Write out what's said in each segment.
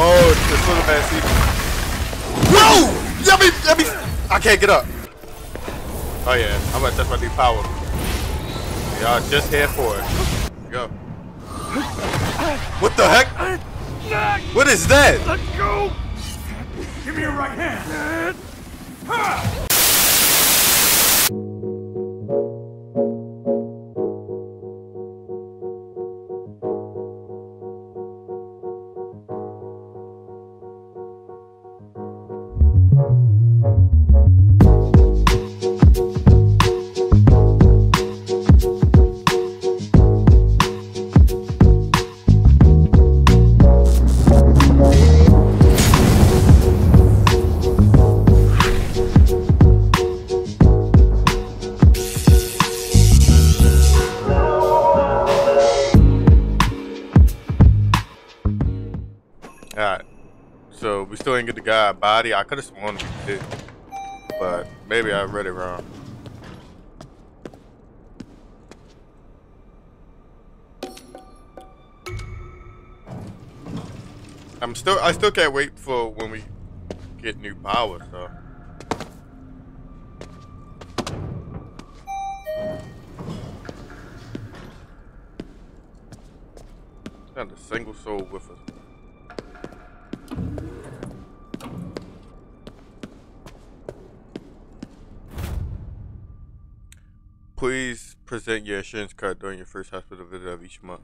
Oh, it's the Slenderman sequel. Whoa! Let me. I can't get up. Oh yeah, I'm gonna touch my new power. Y'all just here for it. Go. What the heck? What is that? Let go. Give me your right hand. Ha! Get the guy body. I could have sworn he did, but maybe I read it wrong. I still can't wait for when we get new power. So not a single soul with us. Please present your insurance card during your first hospital visit of each month.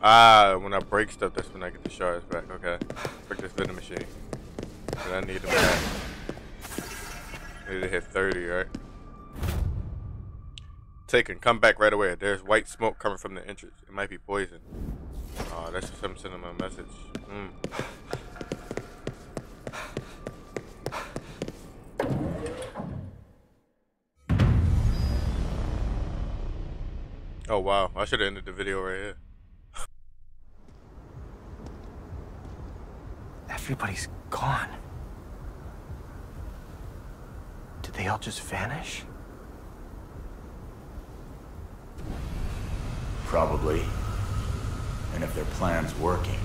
Ah, when I break stuff, that's when I get the shards back. Okay. Break this vending machine. But I need them back. I need to hit 30, right? Taken. Come back right away. There's white smoke coming from the entrance. It might be poison. Oh, that's just him sending my message. Oh wow, I should have ended the video right here. Everybody's gone. Did they all just vanish? Probably. And if their plan's working,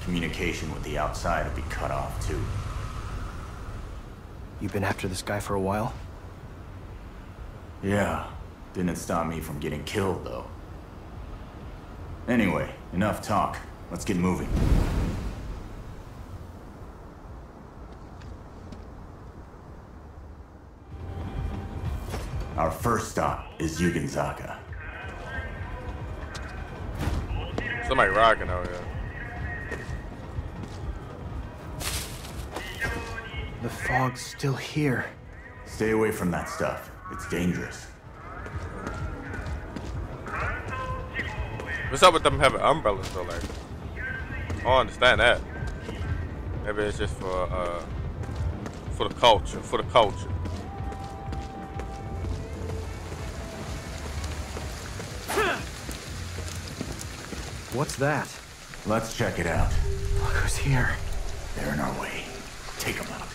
communication with the outside will be cut off too. You've been after this guy for a while? Yeah. Didn't stop me from getting killed though. Anyway, enough talk. Let's get moving. Our first stop is Yūgen-zaka. Somebody rocking out here. The fog's still here. Stay away from that stuff. It's dangerous. What's up with them having umbrellas though? Like, I don't understand that. Maybe it's just for the culture. For the culture. What's that? Let's check it out. Look who's here. They're in our way. Take them out.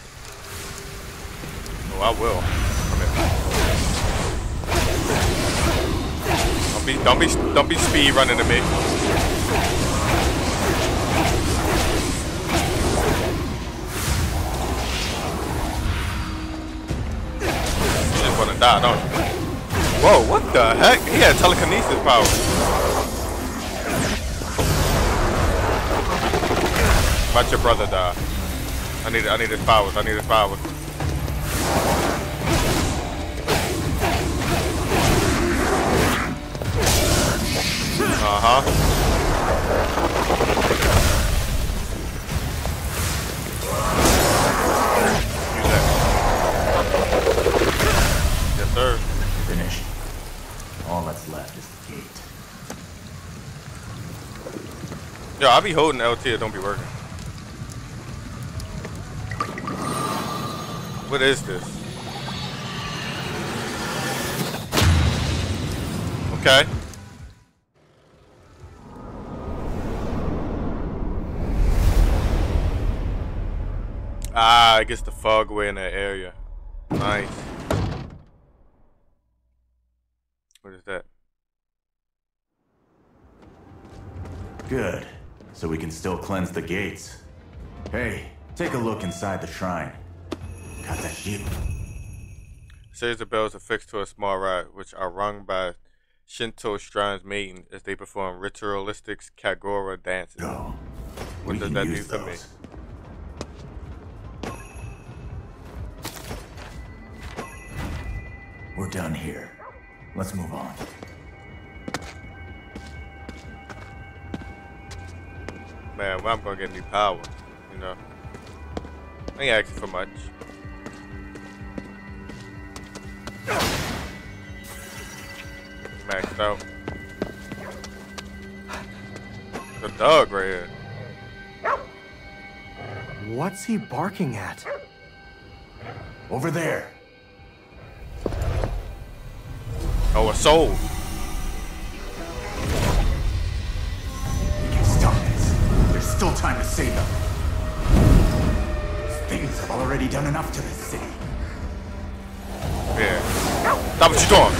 Oh, I will. Come here. Don't be speed running to me. You just wanna die, don't you? Whoa, what the heck? He had telekinesis power. Watch your brother die. I need his powers. I need his powers. Use that. Yes, sir. Finish. All that's left is the gate. Yo, I'll be holding LT. It don't be working. What is this? Okay. Ah, I guess the fog way in that area. Nice. Good. So we can still cleanse the gates. Hey, take a look inside the shrine. Katashiro. Says the bells affixed to a small rod, which are rung by Shinto shrines maidens as they perform ritualistic Kagura dances. Go. What does that do to me? We're done here. Let's move on. Man, well, I'm gonna get new power, you know. I ain't asking for much. Maxed out. The dog right here. What's he barking at? Over there. Oh, a soul. We can stop this. There's still time to save them. Things have already done enough to this city. Yeah. Stop what you're doing.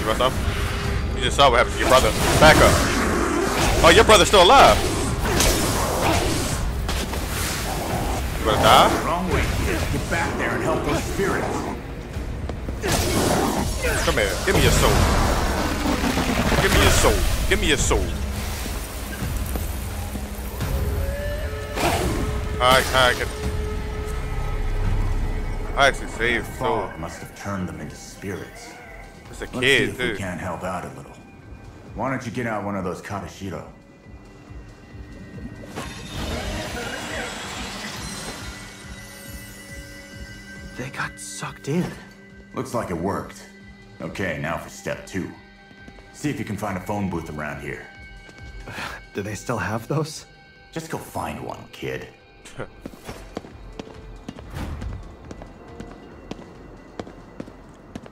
You messed up? You just saw what happened to your brother. Back up. Oh, your brother's still alive. You wanna die? Wrong way. Get back there and help those spirits. Come here. Give me your soul. Give me your soul. Give me your soul. I actually saved soul. Fog must have turned them into spirits. It's a kid, Let's see if we can't help out a little. Why don't you get out one of those katashiro? They got sucked in. Looks like it worked. Okay, now for step two. See if you can find a phone booth around here. Do they still have those? Just go find one, kid.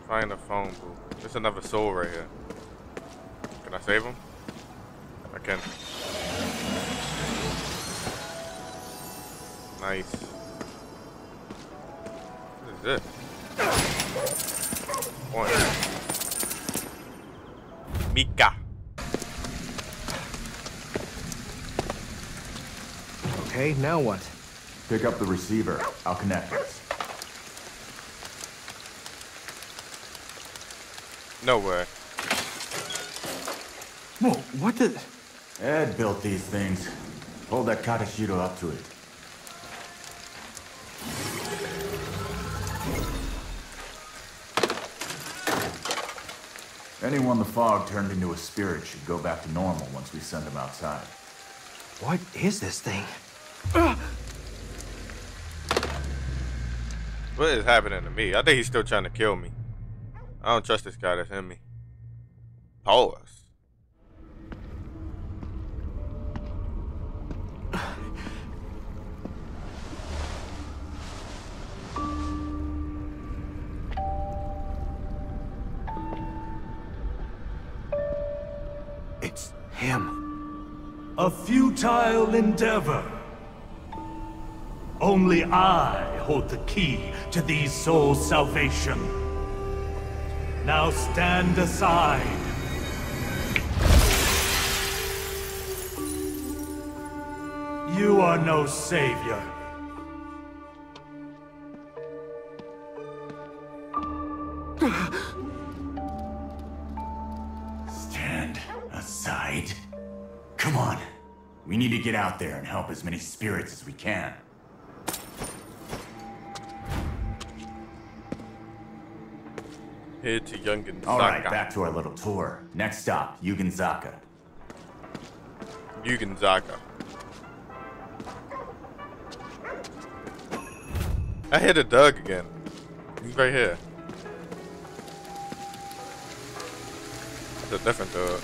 Find a phone booth. There's another soul right here. Can I save him? I can. Nice. This. One. Mika. Okay, now what? Pick up the receiver. I'll connect this. No way. Whoa, what did... Ed built these things. Hold that katashiro up to it. Anyone the fog turned into a spirit should go back to normal once we send them outside. What is this thing? What is happening to me? I think he's still trying to kill me. I don't trust this guy that's in me. Pause. Him. A futile endeavor. Only I hold the key to these souls' salvation. Now stand aside. You are no savior. Come on. We need to get out there and help as many spirits as we can. Head to Yūgen-zaka. Alright, back to our little tour. Next stop, Yūgen-zaka. Yūgen-zaka. I hit a dog again. He's right here. It's a different dog.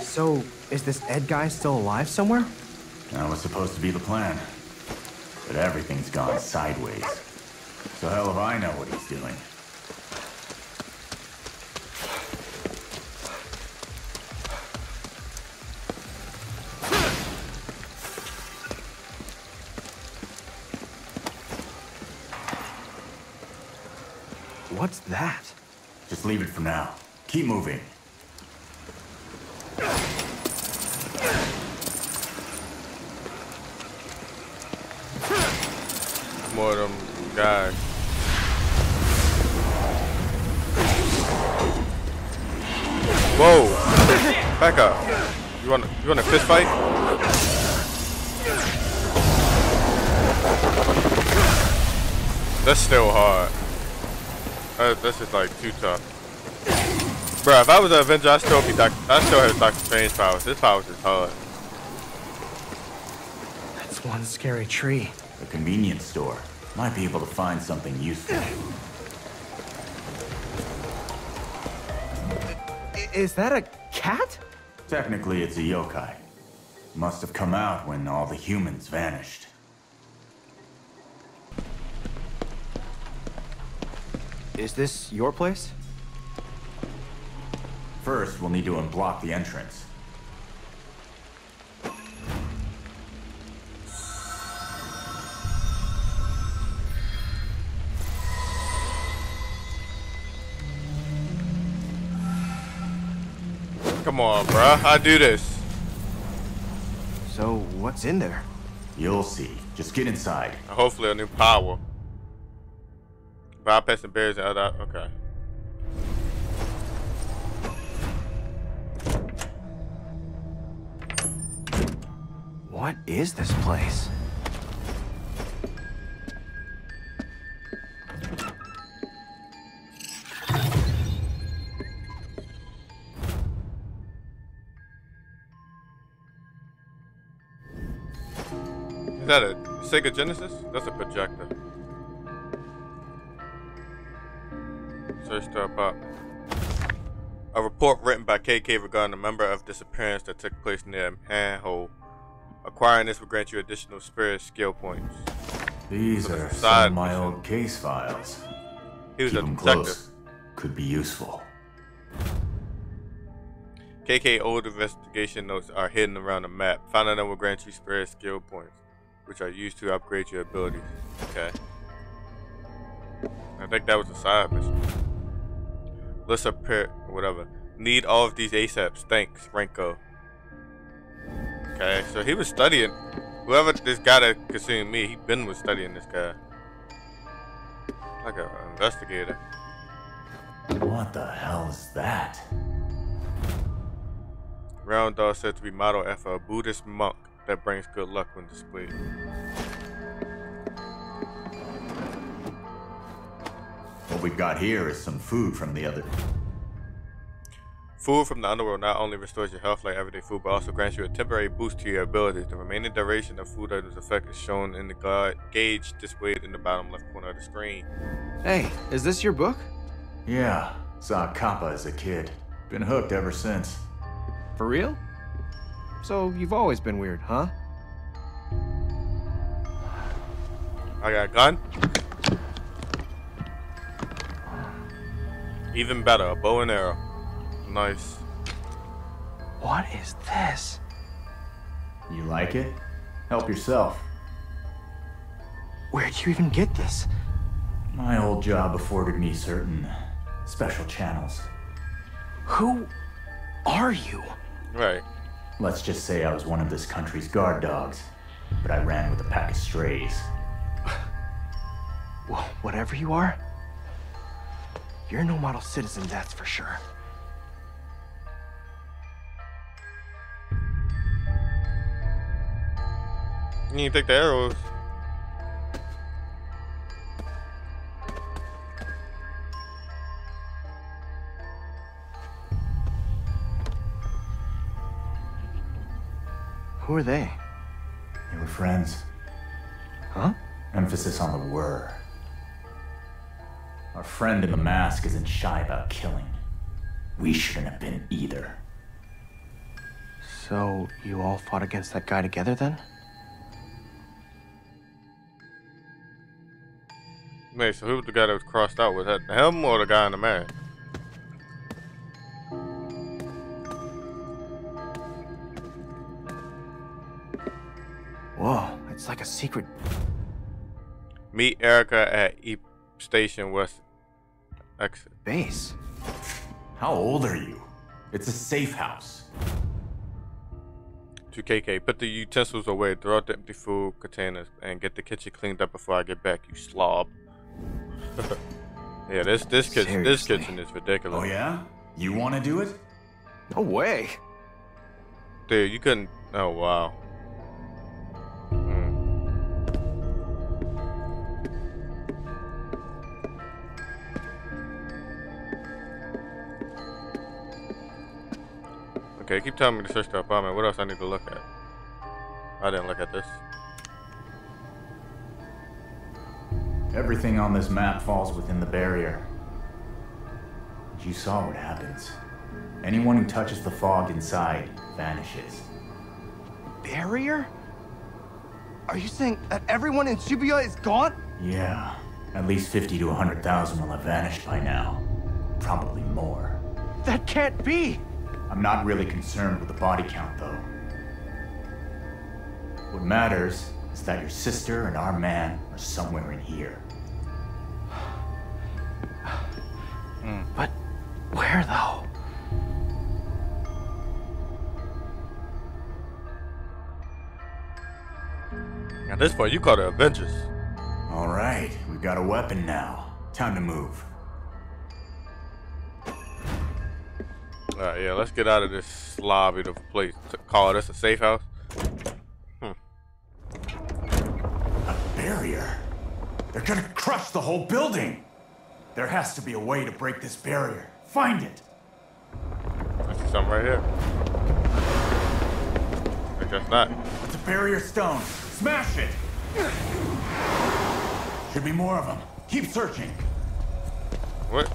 So, is this Ed guy still alive somewhere? That was supposed to be the plan. But everything's gone sideways. So hell if I know what he's doing. What's that? Just leave it for now. Keep moving. More of them guys. Whoa! Back up. You want a fist fight? That's still hard. That's just like too tough. Bro, if I was an Avenger, I'd still be I still have Doctor Strange powers. This powers is hard. That's one scary tree. A convenience store. Might be able to find something useful. Is that a cat? Technically, it's a yokai. Must have come out when all the humans vanished. Is this your place? First, we'll need to unblock the entrance. Come on, bruh. I do this. So, what's in there? You'll see. Just get inside. Hopefully a new power. Bypassing barriers and other... Okay. What is this place? Is that a Sega Genesis? That's a projector. Search to pop. A report written by KK regarding a member of disappearance that took place near Manhole. Acquiring this will grant you additional spirit skill points. These are some of my old case files. He was a detective. Could be useful. KK old investigation notes are hidden around the map. Finding them will grant you spirit skill points, which are used to upgrade your abilities. Okay. I think that was a side mission. Let's appear, whatever. Need all of these ASAPs. Thanks, Renko. Okay, so he was studying. Whoever this guy that consumed me, he was studying this guy. Like an investigator. What the hell is that? Round doll said to be modeled after a Buddhist monk that brings good luck when displayed. What we've got here is some food from the other. Food from the underworld not only restores your health like everyday food, but also grants you a temporary boost to your abilities. The remaining duration of food items effect is shown in the gauge displayed in the bottom left corner of the screen. Hey, is this your book? Yeah, saw Kappa as a kid. Been hooked ever since. For real? So you've always been weird, huh? I got a gun. Even better, a bow and arrow. Nice. What is this? You like it? Help yourself. Where'd you even get this? My old job afforded me certain special channels. Who are you? Right. Let's just say I was one of this country's guard dogs, but I ran with a pack of strays. Well, whatever you are, you're no model citizen, that's for sure. You need to take the arrows. Who are they? They were friends. Huh? Emphasis on the were. Our friend in the mask isn't shy about killing. We shouldn't have been either. So you all fought against that guy together then? Wait, so who was the guy that was crossed out? Was that him or the guy in the mask? Whoa, it's like a secret. Meet Erica at E Station West Exit. Base? How old are you? It's a safe house. To KK, put the utensils away, throw out the empty food containers, and get the kitchen cleaned up before I get back, you slob. Yeah, this kitchen is ridiculous. Oh yeah? You wanna do it? No way. Dude, you couldn't. Oh wow. Okay, keep telling me to search the apartment. What else I need to look at? I didn't look at this. Everything on this map falls within the barrier. You saw what happens. Anyone who touches the fog inside vanishes. Barrier? Are you saying that everyone in Shibuya is gone? Yeah. At least 50 to 100,000 will have vanished by now. Probably more. That can't be! I'm not really concerned with the body count, though. What matters is that your sister and our man are somewhere in here. But where, though? At this point, you call the Avengers. All right, we've got a weapon now. Time to move. Alright, yeah, let's get out of this slobby of a place. Call this a safe house? A barrier? They're gonna crush the whole building! There has to be a way to break this barrier. Find it! I see something right here. I guess not. It's a barrier stone. Smash it! Should be more of them. Keep searching. What?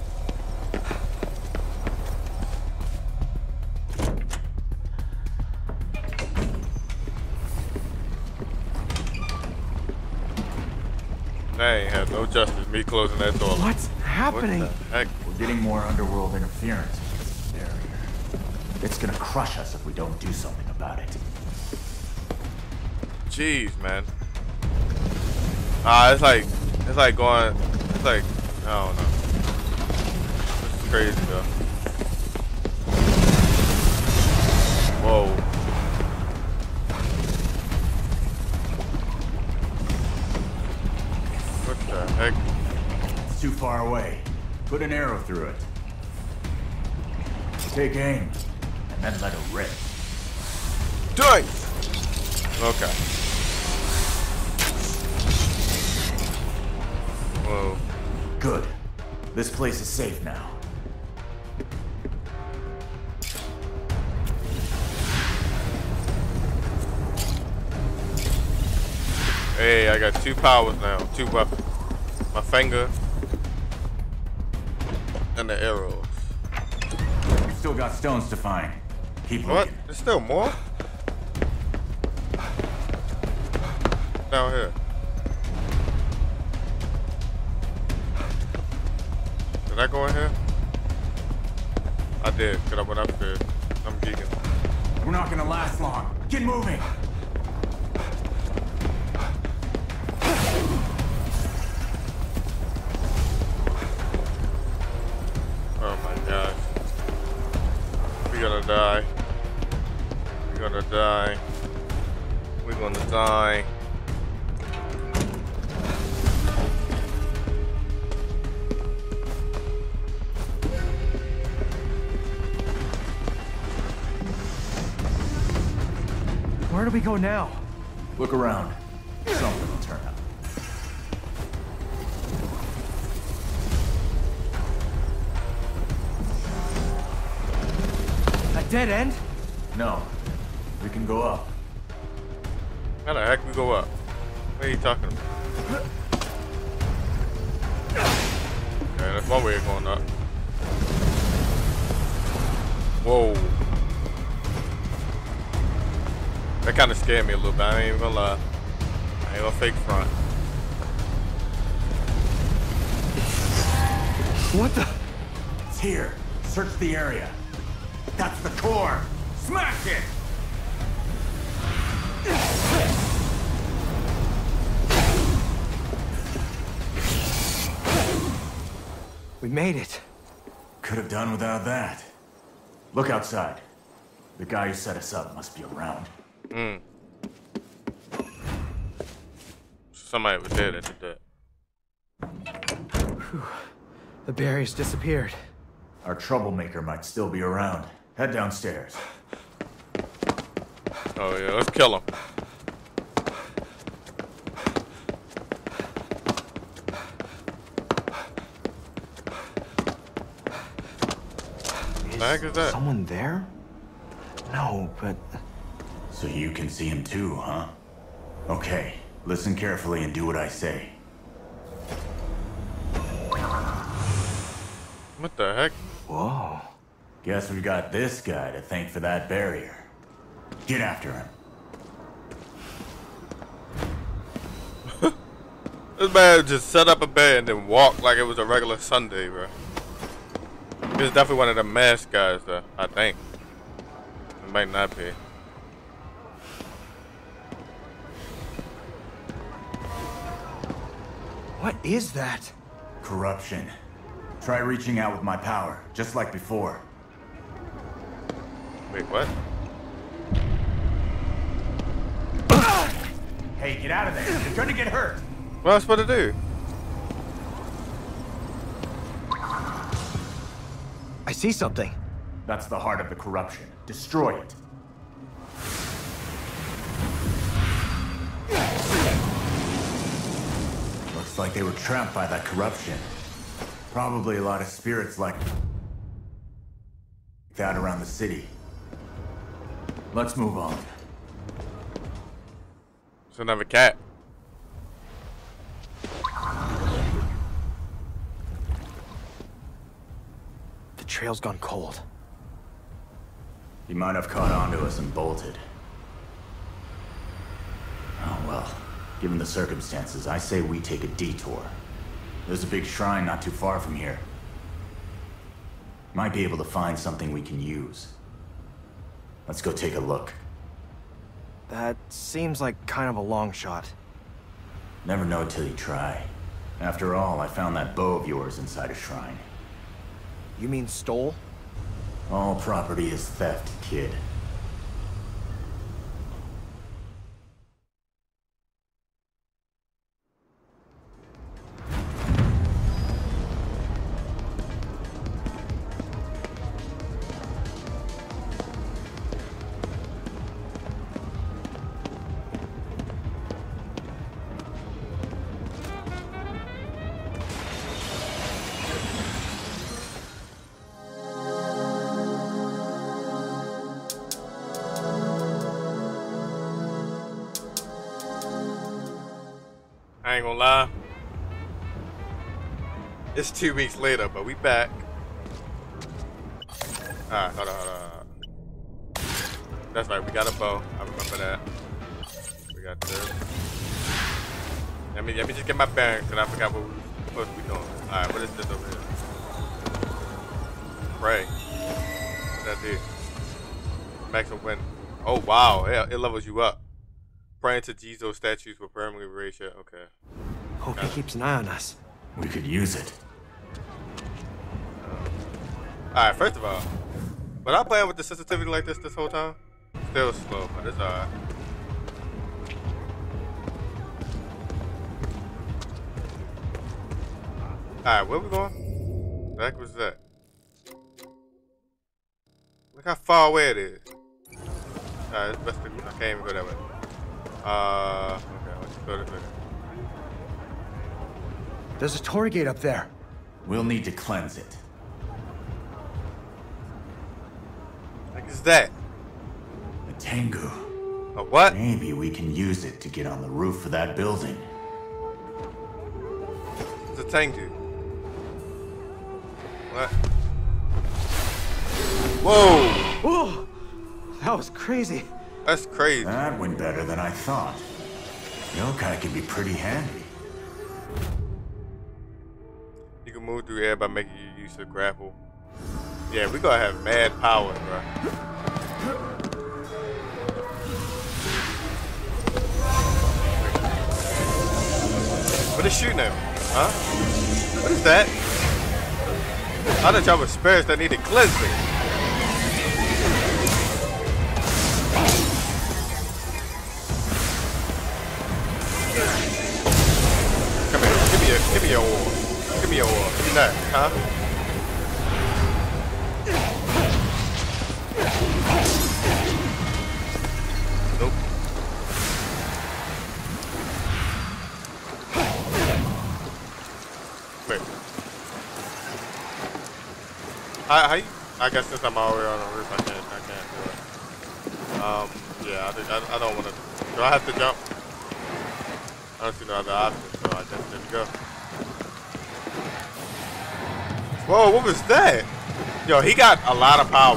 I ain't have no justice me closing that door. What's happening? What the heck? We're getting more underworld interference with this barrier. It's gonna crush us if we don't do something about it. Jeez, man. It's like I don't know. This is crazy though. Whoa. Heck. It's too far away. Put an arrow through it. Take aim, and then let it rip. Do it! Okay. Whoa. Good. This place is safe now. Hey, I got two powers now. Two weapons. My finger and the arrows. We still got stones to find. Keep looking. What? There's still more? Down here. Did I go in here? I did, because I went up there. I'm geeking. We're not gonna last long. Get moving! We're gonna die. Where do we go now? Look around. Something will turn up. A dead end? No. We can go up. How the heck we go up? What are you talking about? Okay, that's one way of going up. Whoa. That kind of scared me a little bit. I ain't even gonna lie. I ain't gonna fake front. What the? It's here. Search the area. That's the core. Smash it! We made it. Could have done without that. Look outside. The guy who set us up must be around. Mm. Somebody was there that did that. Whew. The barrier's disappeared. Our troublemaker might still be around. Head downstairs. Oh yeah, let's kill him. Is the heck is that? Someone there? No, but... So you can see him too, huh? Okay, listen carefully and do what I say. What the heck? Whoa. Guess we've got this guy to thank for that barrier. Get after him. This man just set up a bed and then walked like it was a regular Sunday, bro. He's definitely one of the masked guys, though, I think. It might not be. What is that? Corruption. Try reaching out with my power, just like before. Wait, what? Hey, get out of there. You're gonna get hurt. What am I supposed to do? I see something. That's the heart of the corruption. Destroy it. Looks like they were trapped by that corruption. Probably a lot of spirits like that around the city. Let's move on. It's another cat. The trail's gone cold. He might have caught onto us and bolted. Oh well, given the circumstances, I say we take a detour. There's a big shrine not too far from here. Might be able to find something we can use. Let's go take a look. That seems like kind of a long shot. Never know till you try. After all, I found that bow of yours inside a shrine. You mean stole? All property is theft, kid. I ain't gonna lie. It's 2 weeks later, but we back. Alright, hold on. That's right, we got a bow. I remember that. We got this. Let me just get my bearings, because I forgot what we were supposed to be doing. Alright, what is this over here? Pray. What did I do? Max of win. Oh wow, yeah, it levels you up. Praying to Jizo statues will permanently erase you. Okay. Hope he keeps an eye on us. We could use it. Alright, first of all, but I'm playing with the sensitivity like this whole time. Still slow, but it's alright. Alright, where we going? What the heck was that? Look how far away it is. Alright, it's best to, I can't even go that way. Okay, let's go to there. There's a Torii gate up there. We'll need to cleanse it. What is that? A Tengu. A what? Maybe we can use it to get on the roof of that building. It's a Tengu. What? Whoa! Ooh, that was crazy. That's crazy. That went better than I thought. Yokai can be pretty handy. You can move through air by making use of grapple. Yeah, we gonna have mad power, bro. What is shooting at me? Huh? What is that? I thought y'all were spirits that needed cleansing. Come here, give me your orb. Give me your orb. Give me that, huh? Nope. Wait. I guess since I'm already on the roof, I can't do it. Yeah, I don't want to. Do I have to jump? I don't see no other option, so I just didn't go. Whoa, what was that? Yo, he got a lot of power.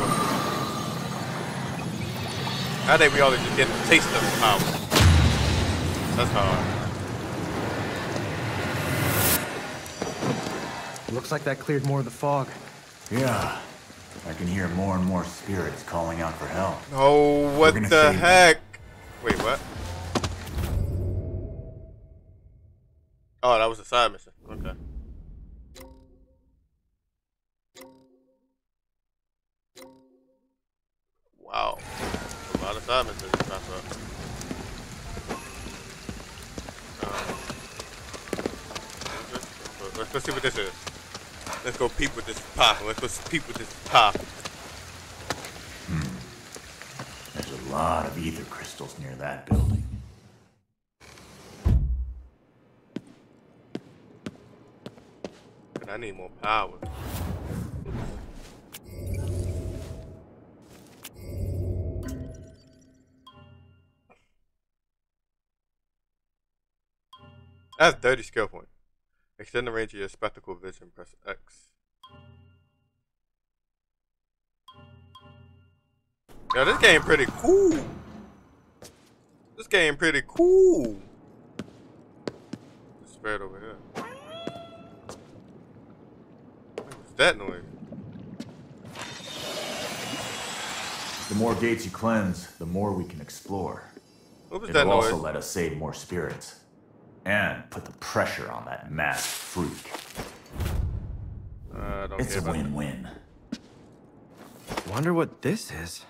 I think we all just get a taste of the power. That's hard. Looks like that cleared more of the fog. Yeah. I can hear more and more spirits calling out for help. Oh, what the heck? Wait, what? Oh, that was a side mission. Okay. Wow. A lot of side missions to wrap up. Let's see what this is. Let's go peep with this pop. There's a lot of ether crystals near that building. I need more power. That's 30 skill points. Extend the range of your spectacle vision, press X. Yo, this game pretty cool. The spirit over here. What's that noise? The more gates you cleanse, the more we can explore. What was that noise? It'll also let us save more spirits. And put the pressure on that masked freak. It's a win-win. Wonder what this is.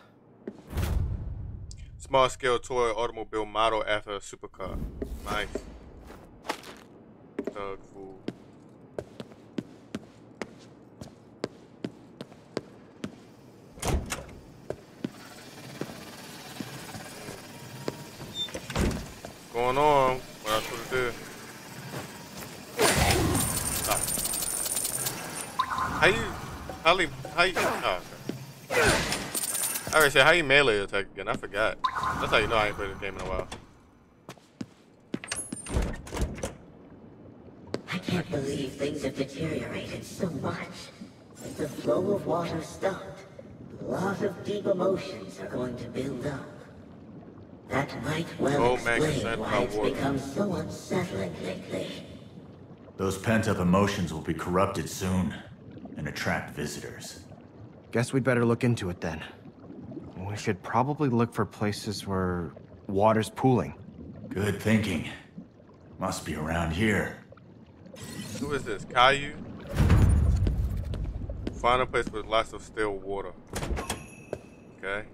Small-scale toy automobile model after a supercar. Nice. Thug fool. What's going on? That's what it did. Okay. I already said how you melee attack again, I forgot. That's how you know I ain't played this game in a while. I can't believe things have deteriorated so much. The flow of water stopped. A lot of deep emotions are going to build up. That might well explain why it's become so unsettling lately. Those pent-up emotions will be corrupted soon and attract visitors. Guess we'd better look into it then. We should probably look for places where water's pooling. Good thinking. Must be around here. Who is this? Caillou? Find a place with lots of still water. Okay.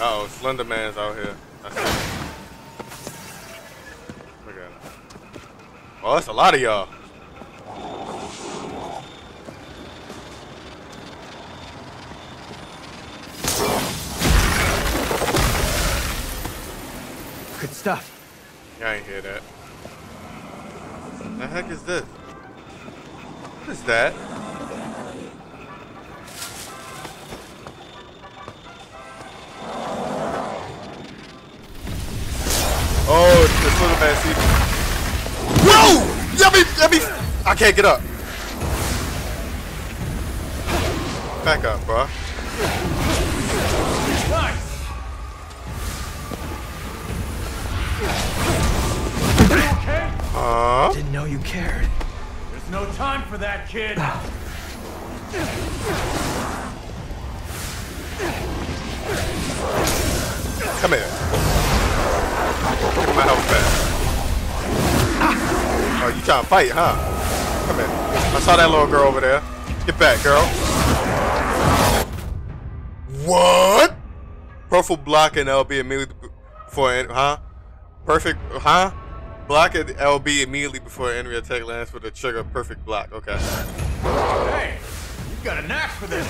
Uh-oh, Slenderman's out here. I see him. Look at him. Oh, that's a lot of y'all. Good stuff. I ain't hear that. What the heck is this? What is that? Oh, it's the Slenderman season. Whoa! I can't get up. Back up, bro. Nice. I didn't know you cared. There's no time for that, kid. Come here. Give me my health back. Oh, you trying to fight, huh? Come here. I saw that little girl over there. Get back, girl. What? Perfect block and LB immediately before any, huh? Perfect, huh? Block and LB immediately before any attack lands with a trigger. Perfect block. Okay. Hey, you got a knack for this.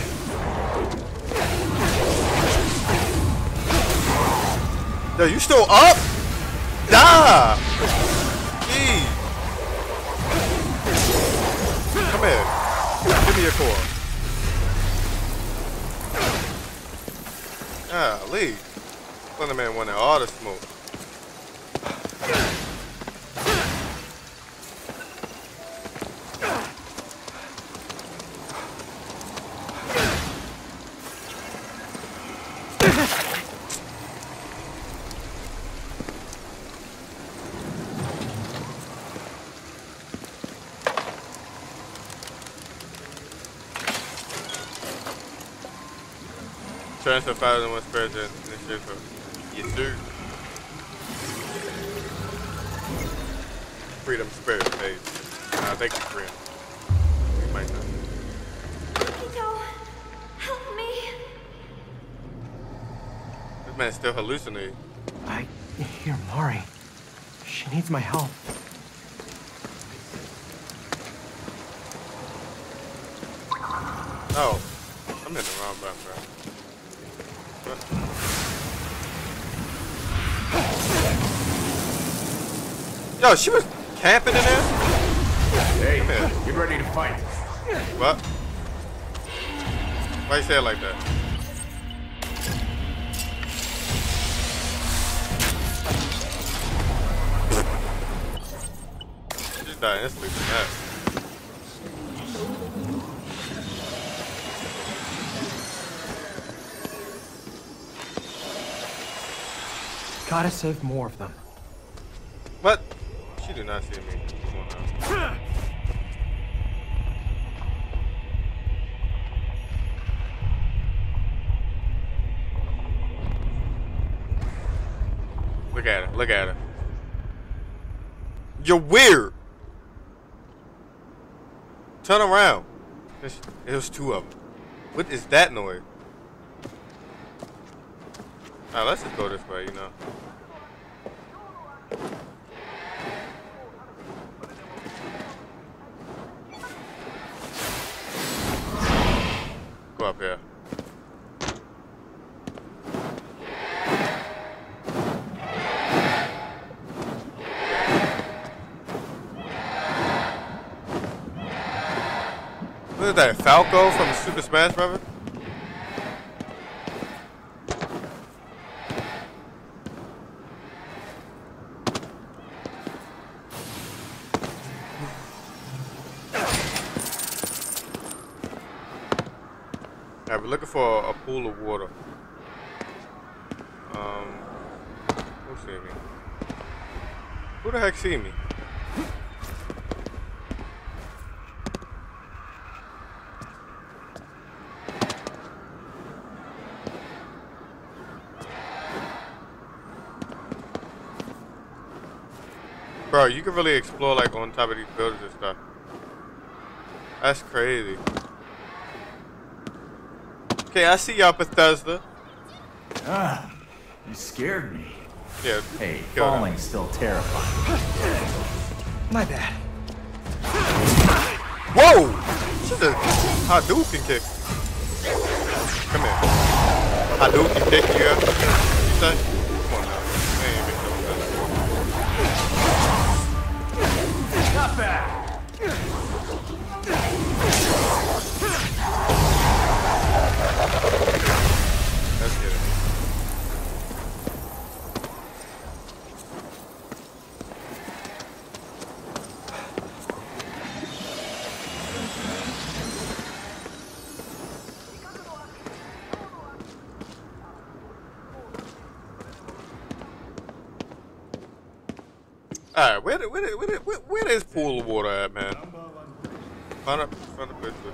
Yo, you still up? Nah. Jeez. Come here. Give me your core. Ah, leave. Slenderman wanted all the smoke. Transfer 501 spares in this year for you, dude. Freedom spares, babe. I think you freedom. You might not. Akito, help me. This man's still hallucinating. I hear Mari. She needs my help. Oh, I'm in the wrong button, bro. Yo, she was camping in there? Hey, man, get ready to fight. What? Why you say it like that? I just died instantly from that. Gotta save more of them. What? She did not see me. Come on now. Look at her. Look at her. You're weird. Turn around. It was two of them. What is that noise? Alright, let's just go this way, you know. Go up here. What is that, Falco from Super Smash Bros.? Looking for a pool of water. Who see me? Who the heck see me? Bro, you can really explore like on top of these buildings and stuff. That's crazy. Okay, I see y'all, Bethesda. Ah, you scared me. Yeah. Hey, falling's still terrifying. My bad. Whoa! She's a Hadouken kick. Come here. Hadouken kick you up. You say? Come on now. I ain't even doing that. Not bad. Let's get it. All right, where is pool of water at, man? Find a picture.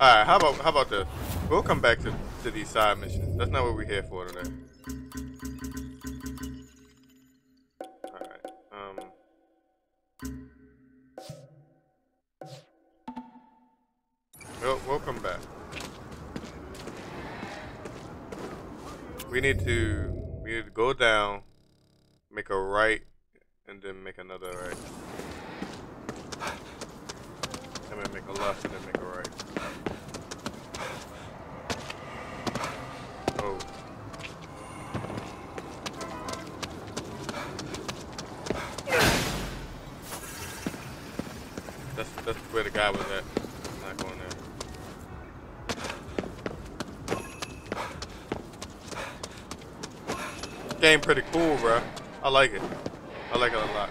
Alright, how about this? We'll come back to these side missions. That's not what we're here for today. Alright, we'll come back. We need to go down, make a right, and then make another right. And then make a left and then make a right. Oh. That's where the guy was at. I'm not going there. This game pretty cool, bro. I like it. I like it a lot.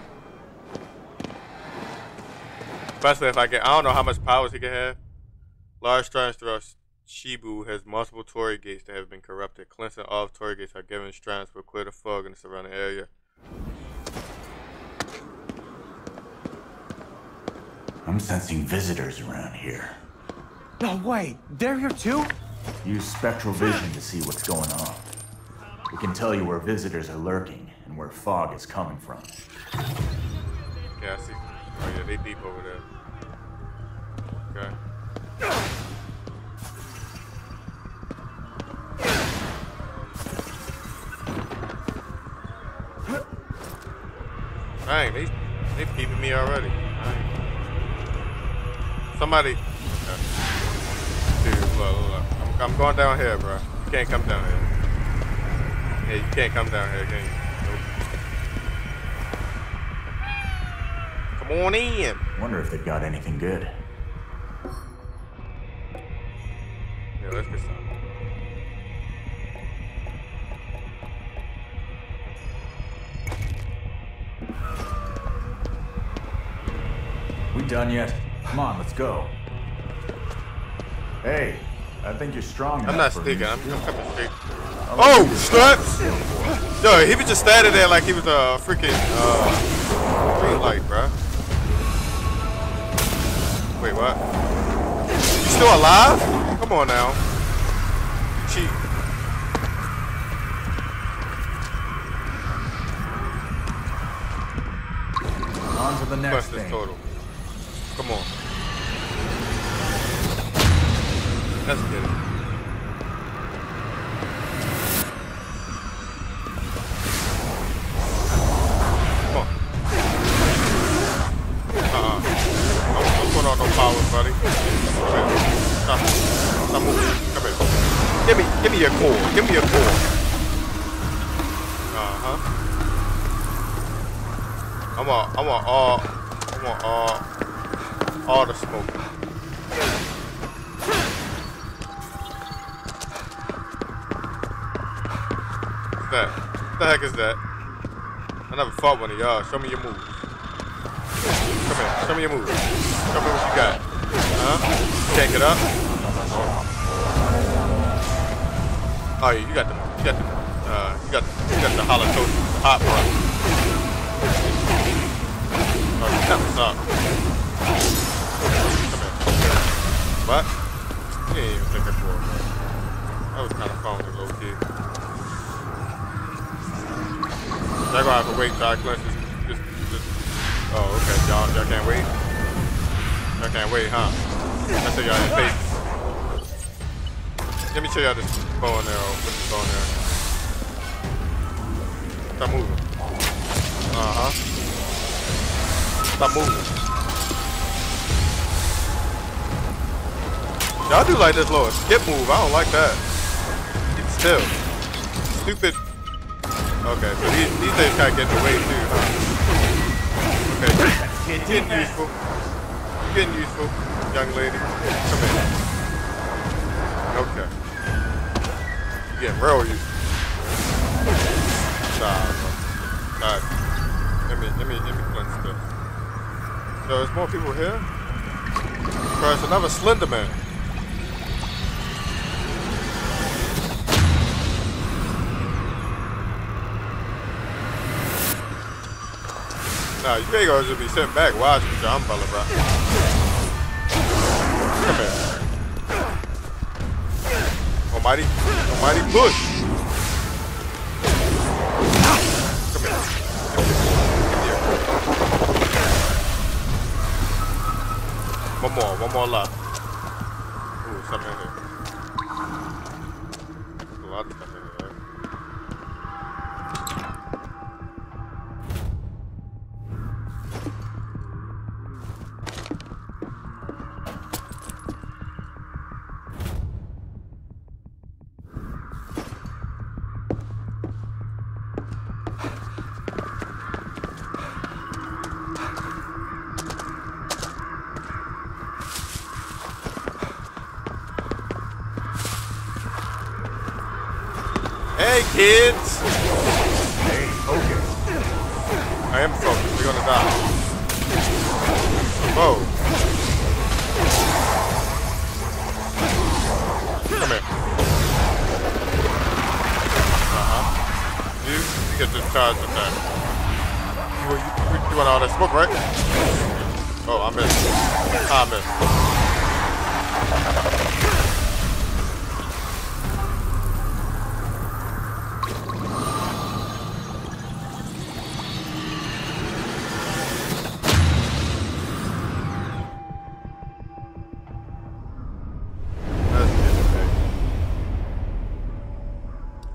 Especially if I don't know how much powers he can have. Large shrines throughout Shibu has multiple Torii gates that have been corrupted. Cleansing all of Torii gates are given shrines to clear the fog in the surrounding area. I'm sensing visitors around here. No way! They're here too? Use spectral vision to see what's going on. We can tell you where visitors are lurking and where fog is coming from. Yeah, I see. Oh yeah, they deep over there. Okay. Dang, they peeping me already. Dang. Somebody. Okay. Dude, look. I'm going down here, bro. You can't come down here. Yeah, you can't come down here, can you? Come on in. Wonder if they've got anything good. Yeah, let's get some. We done yet? Come on, let's go. Hey, I think you're strong enough. I'm not sneaking. I'm coming straight. Oh, straps! Yo, he was just standing there like he was a freaking green light, bro. Wait, what? You still alive? Come on now. Cheat. On to the next thing. Total. Come on. Let's get it. Give me a core. Uh-huh. I want all the smoke. What's that? What the heck is that? I never fought one of y'all. Show me your moves. Come here. Show me your moves. Show me what you got. Huh? Take it up. Oh, yeah, you got the halitosis, the hot one. Oh, you got what's up. Come here. What? You didn't even think that for it, man. That was kind of fun with the little kid. They're gonna have to wait till I clench this. Oh, okay, y'all can't wait? Y'all can't wait, huh? I said y'all in face. Let me show y'all this bow and arrow. Put this bow and arrow. Stop moving. Uh-huh. Stop moving. Y'all do like this little skip move. I don't like that. It's still. Stupid. Okay, so these things kind of get in the way too, huh? Okay. You're getting useful, young lady. Come here. Okay. Yeah, where are you? Nah. Alright. Let me cleanse stuff. So there's more people here? Bro, it's another Slenderman. Nah, you ain't gonna just be sitting back watching your umbrella, bro. Come here. mighty push. Come here. One more left. Ooh, something in here. There's a lot of stuff in here, kids! Hey, okay. I am focused. We're gonna die. Whoa. Come here. You get the charge attack. You want all that smoke, right? Oh, I missed.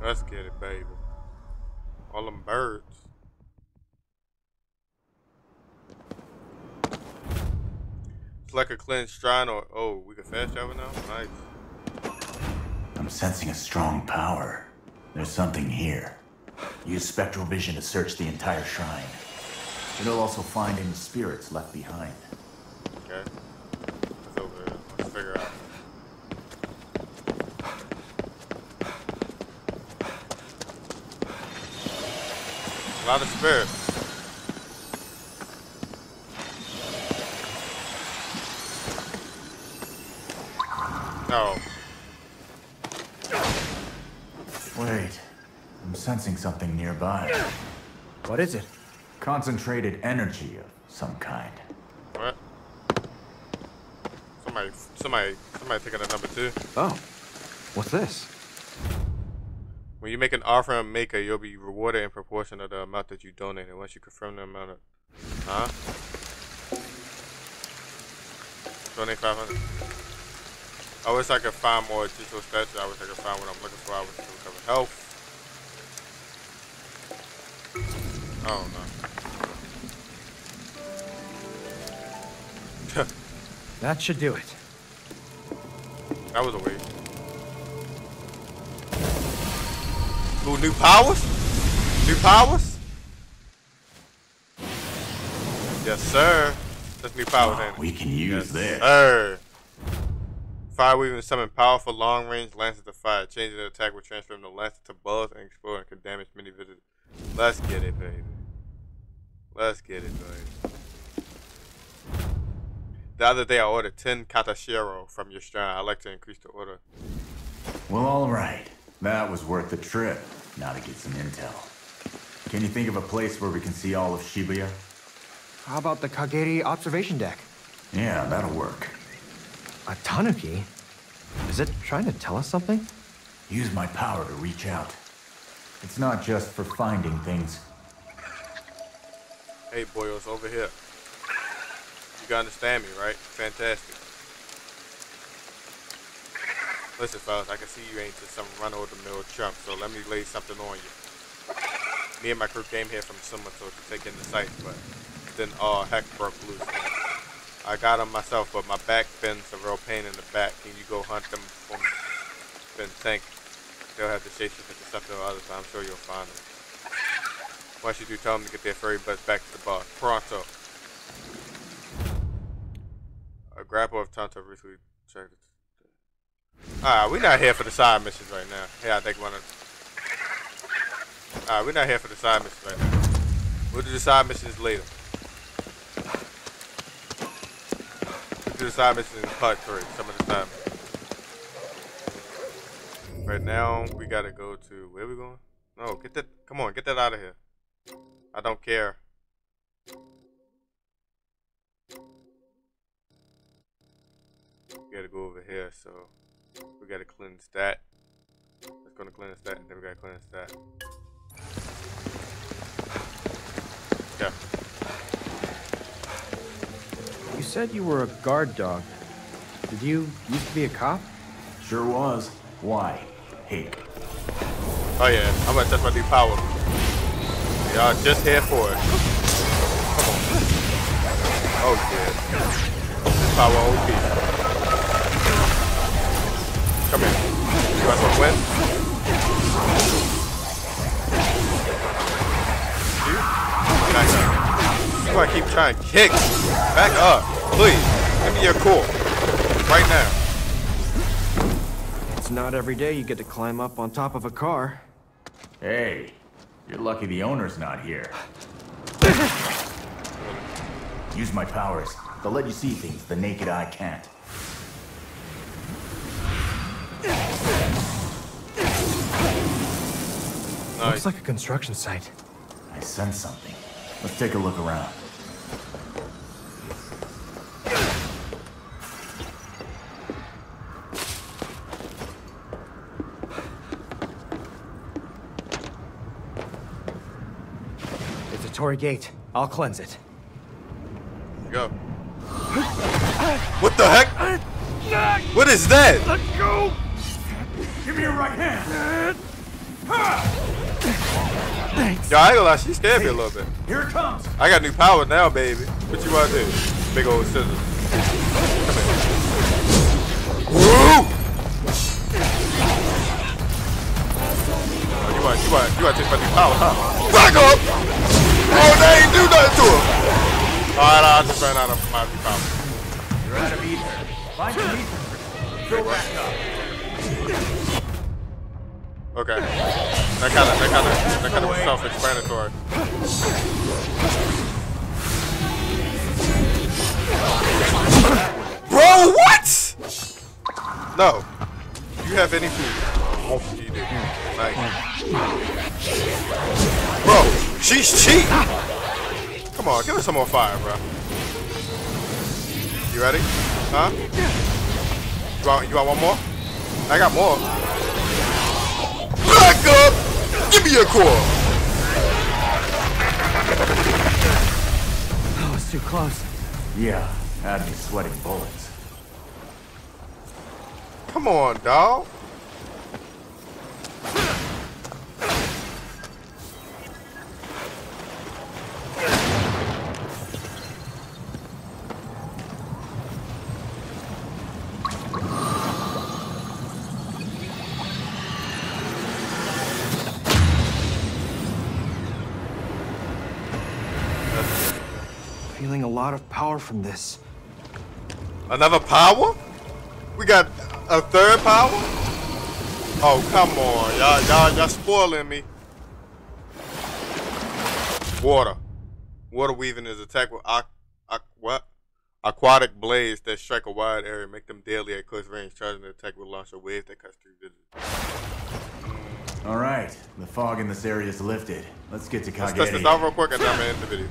Let's get it, baby. All them birds. It's like a cleansed shrine or... Oh, we can fast travel now? Nice. I'm sensing a strong power. There's something here. Use spectral vision to search the entire shrine. And you'll also find any spirits left behind. Okay. That's over here. Let's figure out. A lot of spirits. No. Wait. I'm sensing something nearby. What is it? Concentrated energy of some kind. What? Somebody taking a number 2. Oh. What's this? When you make an offering of Maker, you'll be rewarded in proportion of the amount that you donate. And once you confirm the amount of... Huh? Donate 500. I wish I could find more digital statues. I wish I could find what I'm looking for. I wish I could recover health. I don't know. That should do it. That was a waste. Ooh, new powers? New powers? Yes, sir. That's new powers, ain't it? We can use this. Sir. Fire weaving summon powerful long-range lances to fire. Changing the attack will transform the lances to bullets and explode and can damage many visitors. Let's get it, baby. Let's get it, baby. The other day I ordered 10 katashiro from your shrine. I'd like to increase the order. Well, all right. That was worth the trip. Now to get some intel. Can you think of a place where we can see all of Shibuya? How about the Kagerie observation deck? Yeah, that'll work. A tanuki? Is it trying to tell us something? Use my power to reach out. It's not just for finding things. Hey, boyos, over here. You gotta understand me, right? Fantastic. Listen, fellas, I can see you ain't just some run-of-the-mill chump, so let me lay something on you. Me and my crew came here from someone so to take in the sights, but then all heck broke loose. I got them myself, but my back fin's a real pain in the back. Can you go hunt them for me? Then think they'll have to chase you for something or other, but I'm sure you'll find them. Once you do, tell them to get their furry butts back to the bar. Pronto. A grapple of Tonto recently checked it. Alright, we're not here for the side missions right now. Yeah, I think one of... Alright, we're not here for the side missions right now. We'll do the side missions later. We'll do the side missions in part 3, some of the time. Right now, we gotta go to... Where are we going? No, get that... Come on, get that out of here. I don't care. We gotta go over here, so... We gotta cleanse that. That's gonna cleanse that, and then we gotta cleanse that. Yeah. You said you were a guard dog. Did you used to be a cop? Sure was. Why? Hate. Oh yeah, I'm gonna touch my new power. Y'all just here for it. Come on. Oh yeah. This power OP. Come here. You guys wanna win? You? Back up. You wanna keep trying to kick? Back up, please. Give me your core. Right now. It's not every day you get to climb up on top of a car. Hey, you're lucky the owner's not here. Use my powers. They'll let you see things the naked eye can't. Nice. Looks like a construction site. I sense something. Let's take a look around. Torii gate. I'll cleanse it. Go. What the heck? What is that? Let go. Give me your right hand. Thanks. Yo, I ain't gonna lie, she stabbed me a little bit. Here it comes. I got new power now, baby. What you wanna do? Big old scissors. Woo! Oh, you wanna take my new power, huh? Back up! Oh, they ain't do nothing to him! Alright, I just ran out of my power. You're out of ether. Find your ether. Go back up. Okay. That kind of self-explanatory. Bro, what? No. You have any food? You do. Nice. Bro! She's cheap! Come on, give her some more fire, bro. You ready? Huh? You want one more? I got more. Back up! Give me your core! That was too close. Yeah, had me sweating bullets. Come on, dawg. Of power from this. Another power? We got a third power? Oh, come on. Y'all spoiling me. Water. Water weaving is attacked with aquatic blades that strike a wide area, make them deadly at close range. Charging the attack will launch a wave that cuts through distance. All right. The fog in this area is lifted. Let's get to Kagerie. Let's test this out real quick and then I'm going to end the video.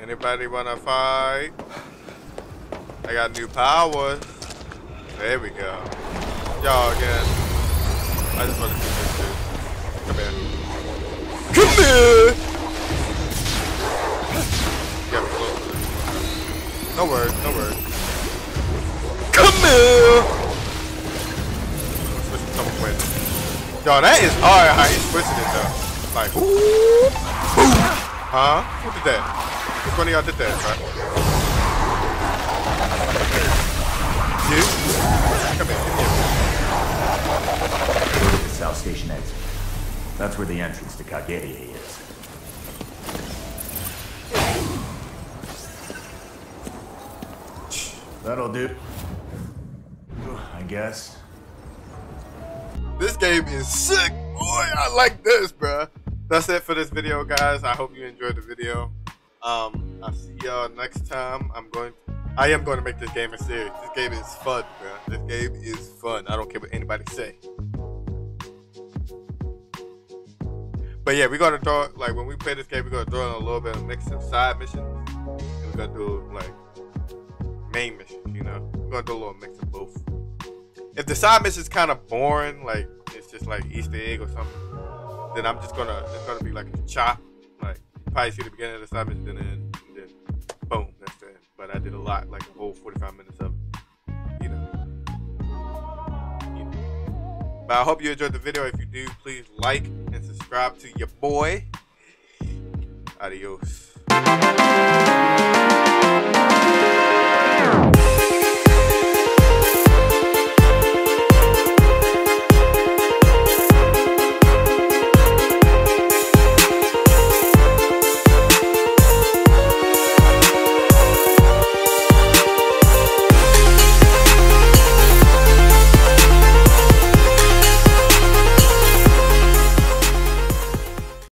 Anybody wanna fight? I got new powers. There we go. Y'all again. I just wanna do this too. Come here. Come here! Get close to this. No worries, no worries. Come here! Switch to someone quick. Yo, that is hard how he's switching it though. Like, whoop, boom. Huh? What did that? Which one of y'all did that, right? You? Come here, come here. The south station exit. That's where the entrance to Kagerie is. That'll do. I guess. This game is sick, boy! I like this, bruh. That's it for this video, guys. I hope you enjoyed the video. I'll see y'all next time. I am going to make this game a series. This game is fun, bro. This game is fun. I don't care what anybody say. But yeah, we're gonna throw, like when we play this game, we're gonna throw in a little bit of mix of side missions, and we're gonna do like main missions, you know. We're gonna do a little mix of both. If the side mission is kind of boring, like it's just like Easter egg or something, then I'm just gonna, it's gonna be like a chop. Like you probably see the beginning of the side mission, and then boom, that's the end. But I did a lot, like a whole 45 minutes of it, you know. But I hope you enjoyed the video. If you do, please like and subscribe to your boy. Adios.